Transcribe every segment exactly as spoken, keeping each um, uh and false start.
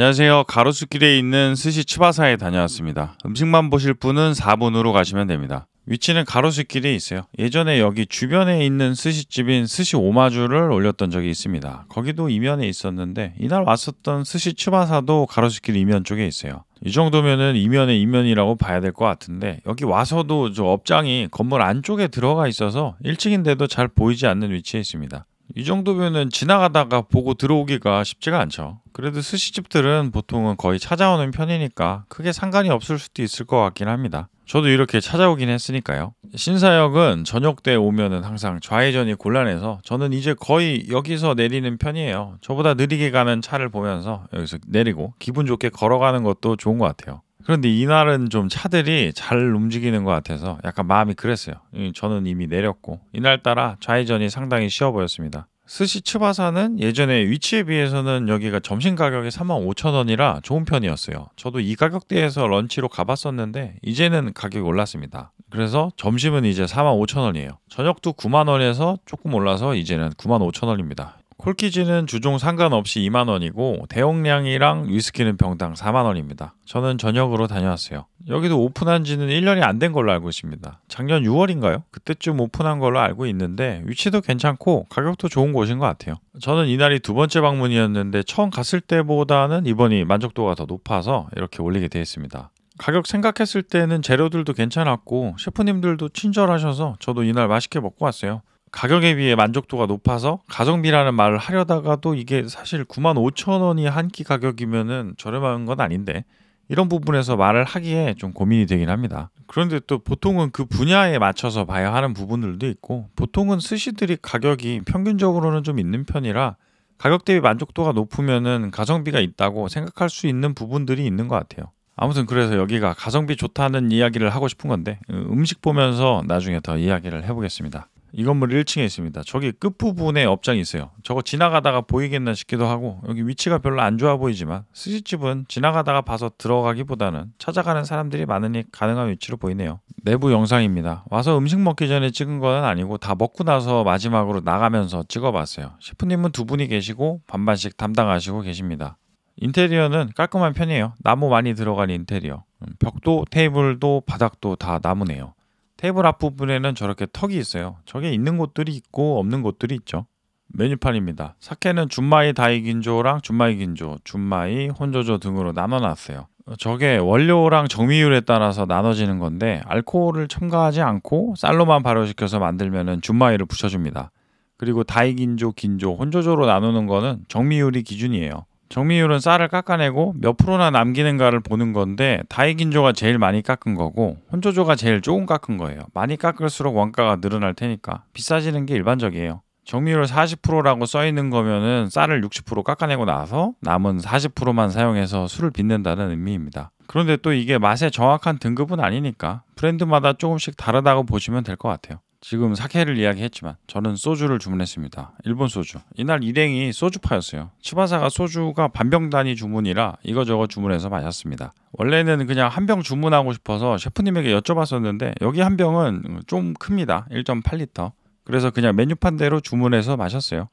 안녕하세요. 가로수길에 있는 스시츠바사에 다녀왔습니다. 음식만 보실 분은 사 번으로 가시면 됩니다. 위치는 가로수길에 있어요. 예전에 여기 주변에 있는 스시집인 스시 오마주를 올렸던 적이 있습니다. 거기도 이면에 있었는데 이날 왔었던 스시츠바사도 가로수길 이면 쪽에 있어요. 이 정도면은 이면의 이면이라고 봐야 될 것 같은데, 여기 와서도 저 업장이 건물 안쪽에 들어가 있어서 일 층인데도 잘 보이지 않는 위치에 있습니다. 이 정도면은 지나가다가 보고 들어오기가 쉽지가 않죠. 그래도 스시집들은 보통은 거의 찾아오는 편이니까 크게 상관이 없을 수도 있을 것 같긴 합니다. 저도 이렇게 찾아오긴 했으니까요. 신사역은 저녁 때 오면은 항상 좌회전이 곤란해서 저는 이제 거의 여기서 내리는 편이에요. 저보다 느리게 가는 차를 보면서 여기서 내리고 기분 좋게 걸어가는 것도 좋은 것 같아요. 그런데 이날은 좀 차들이 잘 움직이는 것 같아서 약간 마음이 그랬어요. 저는 이미 내렸고 이날따라 좌회전이 상당히 쉬워 보였습니다. 스시츠바사는 예전에 위치에 비해서는 여기가 점심 가격이 삼만 오천 원이라 좋은 편이었어요. 저도 이 가격대에서 런치로 가봤었는데 이제는 가격이 올랐습니다. 그래서 점심은 이제 사만 오천 원이에요. 저녁도 구만 원에서 조금 올라서 이제는 구만 오천 원입니다. 콜키지는 주종 상관없이 이만 원이고 대용량이랑 위스키는 병당 사만 원입니다. 저는 저녁으로 다녀왔어요. 여기도 오픈한 지는 일 년이 안 된 걸로 알고 있습니다. 작년 유월인가요? 그때쯤 오픈한 걸로 알고 있는데 위치도 괜찮고 가격도 좋은 곳인 것 같아요. 저는 이날이 두 번째 방문이었는데 처음 갔을 때보다는 이번이 만족도가 더 높아서 이렇게 올리게 되어 있습니다. 가격 생각했을 때는 재료들도 괜찮았고 셰프님들도 친절하셔서 저도 이날 맛있게 먹고 왔어요. 가격에 비해 만족도가 높아서 가성비라는 말을 하려다가도 이게 사실 구만 오천 원이 한 끼 가격이면은 저렴한 건 아닌데 이런 부분에서 말을 하기에 좀 고민이 되긴 합니다. 그런데 또 보통은 그 분야에 맞춰서 봐야 하는 부분들도 있고, 보통은 스시들이 가격이 평균적으로는 좀 있는 편이라 가격 대비 만족도가 높으면은 가성비가 있다고 생각할 수 있는 부분들이 있는 것 같아요. 아무튼 그래서 여기가 가성비 좋다는 이야기를 하고 싶은 건데 음식 보면서 나중에 더 이야기를 해보겠습니다. 이 건물 일 층에 있습니다. 저기 끝부분에 업장이 있어요. 저거 지나가다가 보이겠나 싶기도 하고, 여기 위치가 별로 안 좋아 보이지만 스시집은 지나가다가 봐서 들어가기보다는 찾아가는 사람들이 많으니 가능한 위치로 보이네요. 내부 영상입니다. 와서 음식 먹기 전에 찍은 건 아니고 다 먹고 나서 마지막으로 나가면서 찍어봤어요. 셰프님은 두 분이 계시고 반반씩 담당하시고 계십니다. 인테리어는 깔끔한 편이에요. 나무 많이 들어간 인테리어. 벽도 테이블도 바닥도 다 나무네요. 테이블 앞부분에는 저렇게 턱이 있어요. 저게 있는 곳들이 있고 없는 곳들이 있죠. 메뉴판입니다. 사케는 준마이 다이긴조랑 준마이 긴조, 준마이, 혼조조 등으로 나눠놨어요. 저게 원료랑 정미율에 따라서 나눠지는 건데 알코올을 첨가하지 않고 쌀로만 발효시켜서 만들면 준마이를 붙여줍니다. 그리고 다이긴조, 긴조, 혼조조로 나누는 거는 정미율이 기준이에요. 정미율은 쌀을 깎아내고 몇 프로나 남기는가를 보는 건데 다이긴조가 제일 많이 깎은 거고 혼조조가 제일 조금 깎은 거예요. 많이 깎을수록 원가가 늘어날 테니까 비싸지는 게 일반적이에요. 정미율 사십 퍼센트라고 써있는 거면은 쌀을 육십 퍼센트 깎아내고 나서 남은 사십 퍼센트만 사용해서 술을 빚는다는 의미입니다. 그런데 또 이게 맛의 정확한 등급은 아니니까 브랜드마다 조금씩 다르다고 보시면 될 것 같아요. 지금 사케를 이야기했지만 저는 소주를 주문했습니다. 일본 소주. 이날 일행이 소주파였어요. 츠바사가 소주가 반병 단위 주문이라 이거저거 주문해서 마셨습니다. 원래는 그냥 한 병 주문하고 싶어서 셰프님에게 여쭤봤었는데 여기 한 병은 좀 큽니다. 일 점 팔 리터. 그래서 그냥 메뉴판대로 주문해서 마셨어요.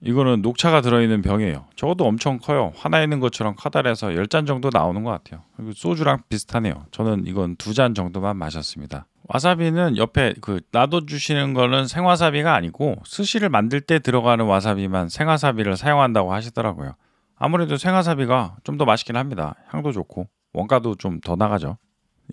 이거는 녹차가 들어있는 병이에요. 저것도 엄청 커요. 하나 있는 것처럼 커다래서 열 잔 정도 나오는 것 같아요. 그리고 소주랑 비슷하네요. 저는 이건 두 잔 정도만 마셨습니다. 와사비는 옆에 그 놔둬주시는 거는 생와사비가 아니고 스시를 만들 때 들어가는 와사비만 생와사비를 사용한다고 하시더라고요. 아무래도 생와사비가 좀 더 맛있긴 합니다. 향도 좋고 원가도 좀 더 나가죠.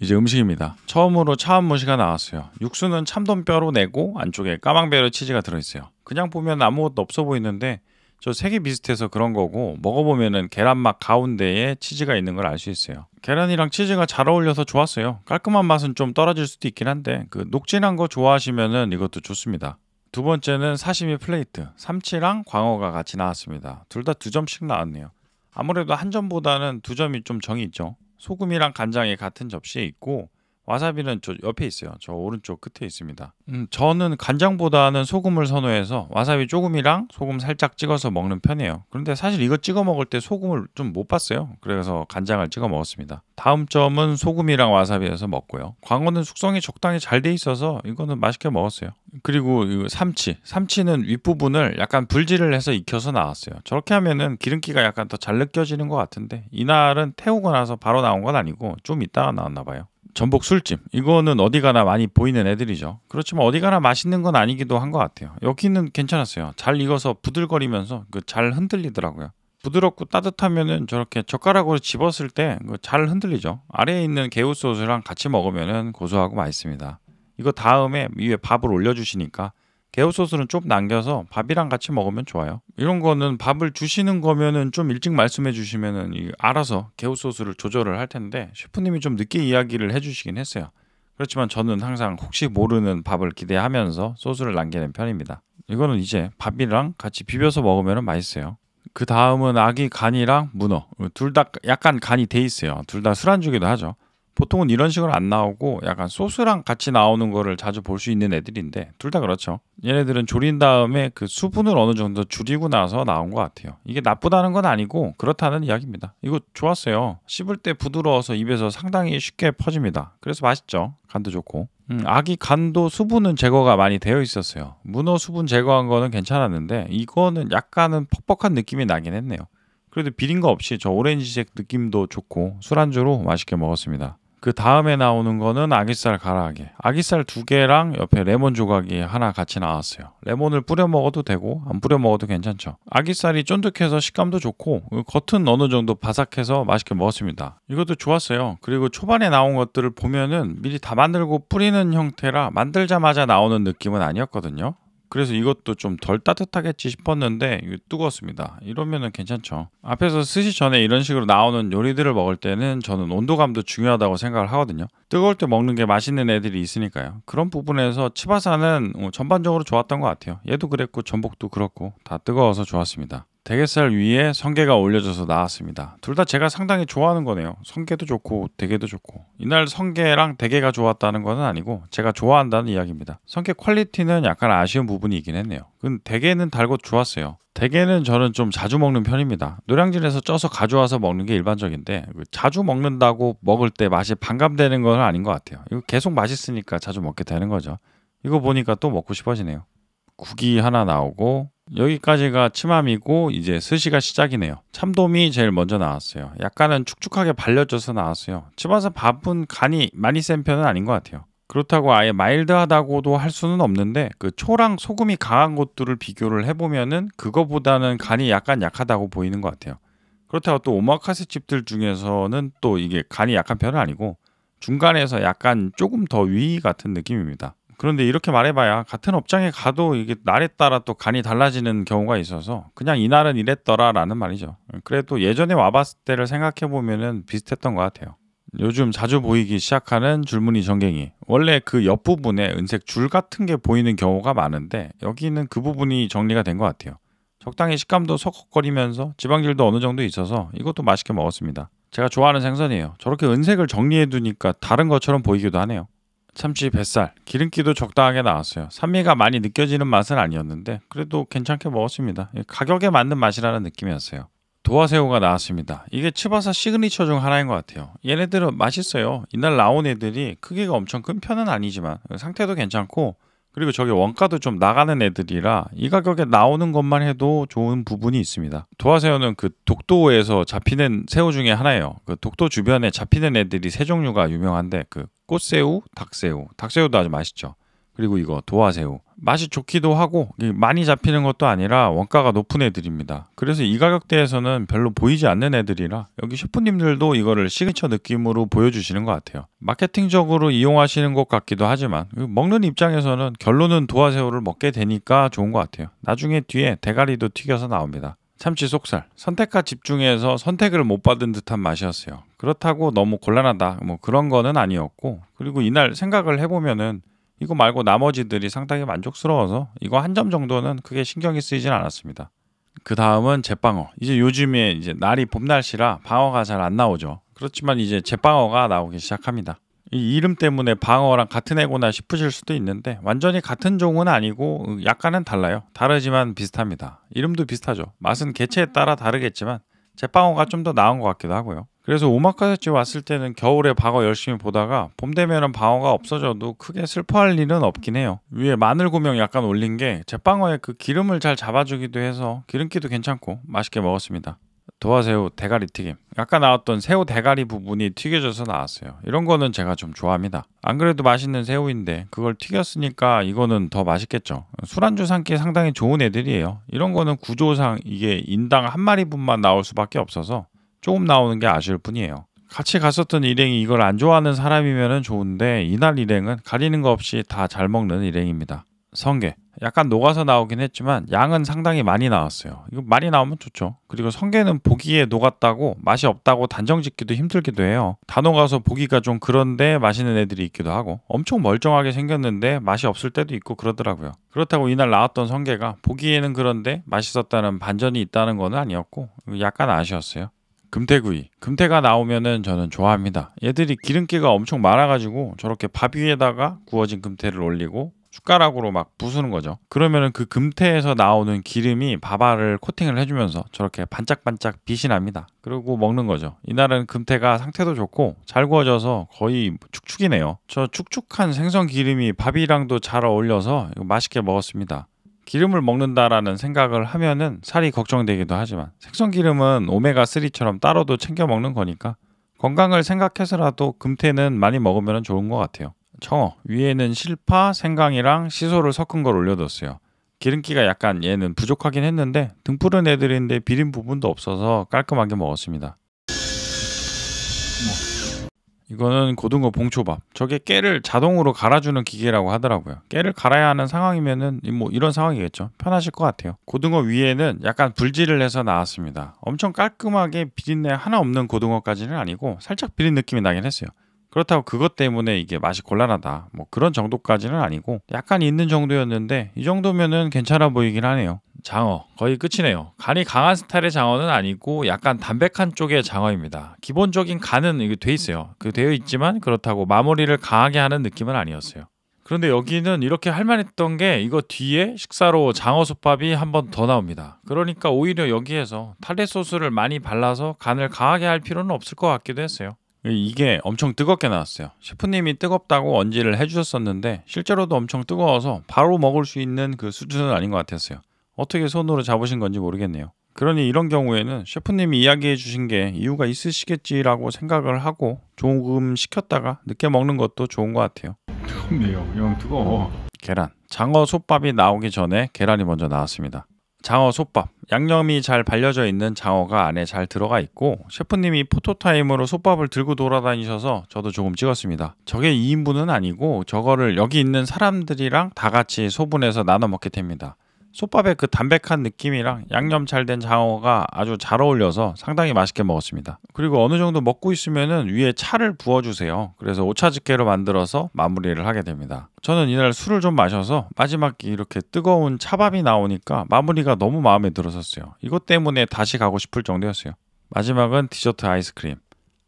이제 음식입니다. 처음으로 차은무시가 나왔어요. 육수는 참돔뼈로 내고 안쪽에 까망베르 치즈가 들어있어요. 그냥 보면 아무것도 없어 보이는데 저 색이 비슷해서 그런 거고, 먹어보면은 계란막 가운데에 치즈가 있는 걸 알 수 있어요. 계란이랑 치즈가 잘 어울려서 좋았어요. 깔끔한 맛은 좀 떨어질 수도 있긴 한데 그 녹진한 거 좋아하시면은 이것도 좋습니다. 두 번째는 사시미 플레이트. 삼치랑 광어가 같이 나왔습니다. 둘 다 두 점씩 나왔네요. 아무래도 한 점보다는 두 점이 좀 정이 있죠. 소금이랑 간장이 같은 접시에 있고 와사비는 저 옆에 있어요. 저 오른쪽 끝에 있습니다. 음, 저는 간장보다는 소금을 선호해서 와사비 조금이랑 소금 살짝 찍어서 먹는 편이에요. 그런데 사실 이거 찍어 먹을 때 소금을 좀 못 봤어요. 그래서 간장을 찍어 먹었습니다. 다음 점은 소금이랑 와사비에서 먹고요. 광어는 숙성이 적당히 잘 돼 있어서 이거는 맛있게 먹었어요. 그리고 이 삼치. 삼치는 윗부분을 약간 불질을 해서 익혀서 나왔어요. 저렇게 하면은 기름기가 약간 더 잘 느껴지는 것 같은데 이날은 태우고 나서 바로 나온 건 아니고 좀 이따가 나왔나 봐요. 전복 술찜, 이거는 어디 가나 많이 보이는 애들이죠. 그렇지만 어디 가나 맛있는 건 아니기도 한 것 같아요. 여기는 괜찮았어요. 잘 익어서 부들거리면서 그 잘 흔들리더라고요. 부드럽고 따뜻하면은 저렇게 젓가락으로 집었을 때 그 잘 흔들리죠. 아래에 있는 개우소스랑 같이 먹으면은 고소하고 맛있습니다. 이거 다음에 위에 밥을 올려주시니까 개우소스는 좀 남겨서 밥이랑 같이 먹으면 좋아요. 이런 거는 밥을 주시는 거면은 좀 일찍 말씀해 주시면은 알아서 개우소스를 조절을 할 텐데 셰프님이 좀 늦게 이야기를 해주시긴 했어요. 그렇지만 저는 항상 혹시 모르는 밥을 기대하면서 소스를 남기는 편입니다. 이거는 이제 밥이랑 같이 비벼서 먹으면 맛있어요. 그 다음은 아기 간이랑 문어, 둘 다 약간 간이 돼 있어요. 둘 다 술안주기도 하죠. 보통은 이런 식으로 안 나오고 약간 소스랑 같이 나오는 거를 자주 볼 수 있는 애들인데 둘 다 그렇죠. 얘네들은 졸인 다음에 그 수분을 어느 정도 줄이고 나서 나온 것 같아요. 이게 나쁘다는 건 아니고 그렇다는 이야기입니다. 이거 좋았어요. 씹을 때 부드러워서 입에서 상당히 쉽게 퍼집니다. 그래서 맛있죠. 간도 좋고. 음, 아기 간도 수분은 제거가 많이 되어 있었어요. 문어 수분 제거한 거는 괜찮았는데 이거는 약간은 퍽퍽한 느낌이 나긴 했네요. 그래도 비린 거 없이 저 오렌지색 느낌도 좋고 술안주로 맛있게 먹었습니다. 그 다음에 나오는 거는 아귀살 가라아게. 아귀살 두 개랑 옆에 레몬 조각이 하나 같이 나왔어요. 레몬을 뿌려 먹어도 되고 안 뿌려 먹어도 괜찮죠. 아귀살이 쫀득해서 식감도 좋고 겉은 어느 정도 바삭해서 맛있게 먹었습니다. 이것도 좋았어요. 그리고 초반에 나온 것들을 보면은 미리 다 만들고 뿌리는 형태라 만들자마자 나오는 느낌은 아니었거든요. 그래서 이것도 좀 덜 따뜻하겠지 싶었는데 뜨거웠습니다. 이러면은 괜찮죠. 앞에서 스시 전에 이런 식으로 나오는 요리들을 먹을 때는 저는 온도감도 중요하다고 생각을 하거든요. 뜨거울 때 먹는 게 맛있는 애들이 있으니까요. 그런 부분에서 츠바사는 전반적으로 좋았던 것 같아요. 얘도 그랬고 전복도 그렇고 다 뜨거워서 좋았습니다. 대게살 위에 성게가 올려져서 나왔습니다. 둘 다 제가 상당히 좋아하는 거네요. 성게도 좋고 대게도 좋고. 이날 성게랑 대게가 좋았다는 건 아니고 제가 좋아한다는 이야기입니다. 성게 퀄리티는 약간 아쉬운 부분이 있긴 했네요. 근데 대게는 달고 좋았어요. 대게는 저는 좀 자주 먹는 편입니다. 노량진에서 쪄서 가져와서 먹는 게 일반적인데 자주 먹는다고 먹을 때 맛이 반감되는 건 아닌 것 같아요. 이거 계속 맛있으니까 자주 먹게 되는 거죠. 이거 보니까 또 먹고 싶어지네요. 국이 하나 나오고 여기까지가 츠마미고 이제 스시가 시작이네요. 참돔이 제일 먼저 나왔어요. 약간은 축축하게 발려져서 나왔어요. 츠바사 밥은 간이 많이 센 편은 아닌 것 같아요. 그렇다고 아예 마일드하다고도 할 수는 없는데 그 초랑 소금이 강한 곳들을 비교를 해보면은 그거보다는 간이 약간 약하다고 보이는 것 같아요. 그렇다고 또 오마카세 집들 중에서는 또 이게 간이 약한 편은 아니고 중간에서 약간 조금 더 위 같은 느낌입니다. 그런데 이렇게 말해봐야 같은 업장에 가도 이게 날에 따라 또 간이 달라지는 경우가 있어서 그냥 이날은 이랬더라 라는 말이죠. 그래도 예전에 와봤을 때를 생각해보면 비슷했던 것 같아요. 요즘 자주 보이기 시작하는 줄무늬 전갱이. 원래 그 옆부분에 은색 줄 같은 게 보이는 경우가 많은데 여기는 그 부분이 정리가 된 것 같아요. 적당히 식감도 서걱거리면서 지방질도 어느 정도 있어서 이것도 맛있게 먹었습니다. 제가 좋아하는 생선이에요. 저렇게 은색을 정리해두니까 다른 것처럼 보이기도 하네요. 참치 뱃살, 기름기도 적당하게 나왔어요. 산미가 많이 느껴지는 맛은 아니었는데 그래도 괜찮게 먹었습니다. 가격에 맞는 맛이라는 느낌이었어요. 도화새우가 나왔습니다. 이게 츠바사 시그니처 중 하나인 것 같아요. 얘네들은 맛있어요. 이날 나온 애들이 크기가 엄청 큰 편은 아니지만 상태도 괜찮고 그리고 저게 원가도 좀 나가는 애들이라 이 가격에 나오는 것만 해도 좋은 부분이 있습니다. 도화새우는 그 독도에서 잡히는 새우 중에 하나예요. 그 독도 주변에 잡히는 애들이 세 종류가 유명한데 그 꽃새우, 닭새우, 닭새우도 아주 맛있죠. 그리고 이거 도화새우. 맛이 좋기도 하고 많이 잡히는 것도 아니라 원가가 높은 애들입니다. 그래서 이 가격대에서는 별로 보이지 않는 애들이라 여기 셰프님들도 이거를 시그니처 느낌으로 보여주시는 것 같아요. 마케팅적으로 이용하시는 것 같기도 하지만 먹는 입장에서는 결론은 도화새우를 먹게 되니까 좋은 것 같아요. 나중에 뒤에 대가리도 튀겨서 나옵니다. 참치 속살. 선택과 집중해서 선택을 못 받은 듯한 맛이었어요. 그렇다고 너무 곤란하다 뭐 그런 거는 아니었고 그리고 이날 생각을 해보면은 이거 말고 나머지들이 상당히 만족스러워서 이거 한 점 정도는 크게 신경이 쓰이진 않았습니다. 그 다음은 잿방어. 이제 요즘에 이제 날이 봄 날씨라 방어가 잘 안 나오죠. 그렇지만 이제 잿방어가 나오기 시작합니다. 이 이름 때문에 방어랑 같은 애구나 싶으실 수도 있는데 완전히 같은 종은 아니고 약간은 달라요. 다르지만 비슷합니다. 이름도 비슷하죠. 맛은 개체에 따라 다르겠지만 제빵어가 좀 더 나은 것 같기도 하고요. 그래서 오마카세집 왔을 때는 겨울에 방어 열심히 보다가 봄 되면은 방어가 없어져도 크게 슬퍼할 일은 없긴 해요. 위에 마늘 고명 약간 올린 게 제빵어의 그 기름을 잘 잡아주기도 해서 기름기도 괜찮고 맛있게 먹었습니다. 도화새우 대가리 튀김, 아까 나왔던 새우 대가리 부분이 튀겨져서 나왔어요. 이런 거는 제가 좀 좋아합니다. 안 그래도 맛있는 새우인데 그걸 튀겼으니까 이거는 더 맛있겠죠. 술안주 삼기에 상당히 좋은 애들이에요. 이런 거는 구조상 이게 인당 한 마리분만 나올 수밖에 없어서 조금 나오는 게 아쉬울 뿐이에요. 같이 갔었던 일행이 이걸 안 좋아하는 사람이면 좋은데 이날 일행은 가리는 거 없이 다 잘 먹는 일행입니다. 성게, 약간 녹아서 나오긴 했지만 양은 상당히 많이 나왔어요. 이거 많이 나오면 좋죠. 그리고 성게는 보기에 녹았다고 맛이 없다고 단정짓기도 힘들기도 해요. 다 녹아서 보기가 좀 그런데 맛있는 애들이 있기도 하고 엄청 멀쩡하게 생겼는데 맛이 없을 때도 있고 그러더라고요. 그렇다고 이날 나왔던 성게가 보기에는 그런데 맛있었다는 반전이 있다는 건 아니었고 약간 아쉬웠어요. 금태구이, 금태가 나오면은 저는 좋아합니다. 얘들이 기름기가 엄청 많아가지고 저렇게 밥 위에다가 구워진 금태를 올리고 숟가락으로 막 부수는 거죠. 그러면은 그 금태에서 나오는 기름이 밥알을 코팅을 해주면서 저렇게 반짝반짝 빛이 납니다. 그리고 먹는 거죠. 이날은 금태가 상태도 좋고 잘 구워져서 거의 축축이네요. 저 축축한 생선 기름이 밥이랑도 잘 어울려서 맛있게 먹었습니다. 기름을 먹는다라는 생각을 하면은 살이 걱정되기도 하지만 생선 기름은 오메가삼처럼 따로도 챙겨 먹는 거니까 건강을 생각해서라도 금태는 많이 먹으면 좋은 것 같아요. 청어, 위에는 실파, 생강이랑 시소를 섞은 걸 올려뒀어요. 기름기가 약간 얘는 부족하긴 했는데 등푸른 애들인데 비린 부분도 없어서 깔끔하게 먹었습니다. 이거는 고등어 봉초밥. 저게 깨를 자동으로 갈아주는 기계라고 하더라고요. 깨를 갈아야 하는 상황이면은 뭐 이런 상황이겠죠. 편하실 것 같아요. 고등어 위에는 약간 불질을 해서 나왔습니다. 엄청 깔끔하게 비린내 하나 없는 고등어까지는 아니고 살짝 비린 느낌이 나긴 했어요. 그렇다고 그것 때문에 이게 맛이 곤란하다 뭐 그런 정도까지는 아니고 약간 있는 정도였는데 이 정도면은 괜찮아 보이긴 하네요. 장어, 거의 끝이네요. 간이 강한 스타일의 장어는 아니고 약간 담백한 쪽의 장어입니다. 기본적인 간은 이게 돼 있어요. 그 되어 있지만 그렇다고 마무리를 강하게 하는 느낌은 아니었어요. 그런데 여기는 이렇게 할만했던 게 이거 뒤에 식사로 장어솥밥이 한 번 더 나옵니다. 그러니까 오히려 여기에서 타레 소스를 많이 발라서 간을 강하게 할 필요는 없을 것 같기도 했어요. 이게 엄청 뜨겁게 나왔어요. 셰프님이 뜨겁다고 언지를 해주셨었는데 실제로도 엄청 뜨거워서 바로 먹을 수 있는 그 수준은 아닌 것 같았어요. 어떻게 손으로 잡으신 건지 모르겠네요. 그러니 이런 경우에는 셰프님이 이야기해 주신 게 이유가 있으시겠지라고 생각을 하고 조금 식혔다가 늦게 먹는 것도 좋은 것 같아요. 뜨겁네요. 형 뜨거워. 계란, 장어 솥밥이 나오기 전에 계란이 먼저 나왔습니다. 장어 솥밥, 양념이 잘 발려져 있는 장어가 안에 잘 들어가 있고 셰프님이 포토타임으로 솥밥을 들고 돌아다니셔서 저도 조금 찍었습니다. 저게 이 인분은 아니고 저거를 여기 있는 사람들이랑 다 같이 소분해서 나눠 먹게 됩니다. 솥밥의 그 담백한 느낌이랑 양념 잘 된 장어가 아주 잘 어울려서 상당히 맛있게 먹었습니다. 그리고 어느 정도 먹고 있으면은 위에 차를 부어주세요. 그래서 오차즈케로 만들어서 마무리를 하게 됩니다. 저는 이날 술을 좀 마셔서 마지막에 이렇게 뜨거운 차밥이 나오니까 마무리가 너무 마음에 들었었어요. 이것 때문에 다시 가고 싶을 정도였어요. 마지막은 디저트 아이스크림.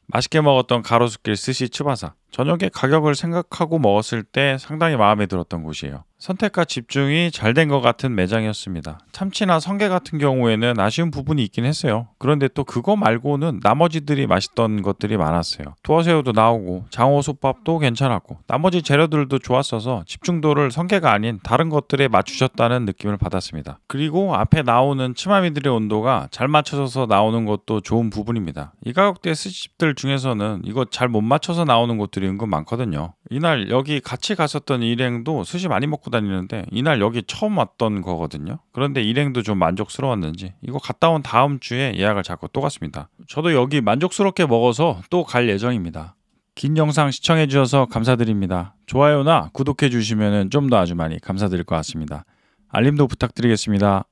맛있게 먹었던 가로수길 스시츠바사. 저녁에 가격을 생각하고 먹었을 때 상당히 마음에 들었던 곳이에요. 선택과 집중이 잘 된 것 같은 매장이었습니다. 참치나 성게 같은 경우에는 아쉬운 부분이 있긴 했어요. 그런데 또 그거 말고는 나머지들이 맛있던 것들이 많았어요. 도화새우도 나오고 장어솥밥도 괜찮았고 나머지 재료들도 좋았어서 집중도를 성게가 아닌 다른 것들에 맞추셨다는 느낌을 받았습니다. 그리고 앞에 나오는 츠마미들의 온도가 잘 맞춰져서 나오는 것도 좋은 부분입니다. 이 가격대 스시집들 중에서는 이거 잘 못 맞춰서 나오는 곳들이 은근 많거든요. 이날 여기 같이 갔었던 일행도 스시 많이 먹고 다니는데 이날 여기 처음 왔던 거거든요. 그런데 일행도 좀 만족스러웠는지 이거 갔다 온 다음 주에 예약을 잡고 또 갔습니다. 저도 여기 만족스럽게 먹어서 또 갈 예정입니다. 긴 영상 시청해주셔서 감사드립니다. 좋아요나 구독해주시면 좀 더 아주 많이 감사드릴 것 같습니다. 알림도 부탁드리겠습니다.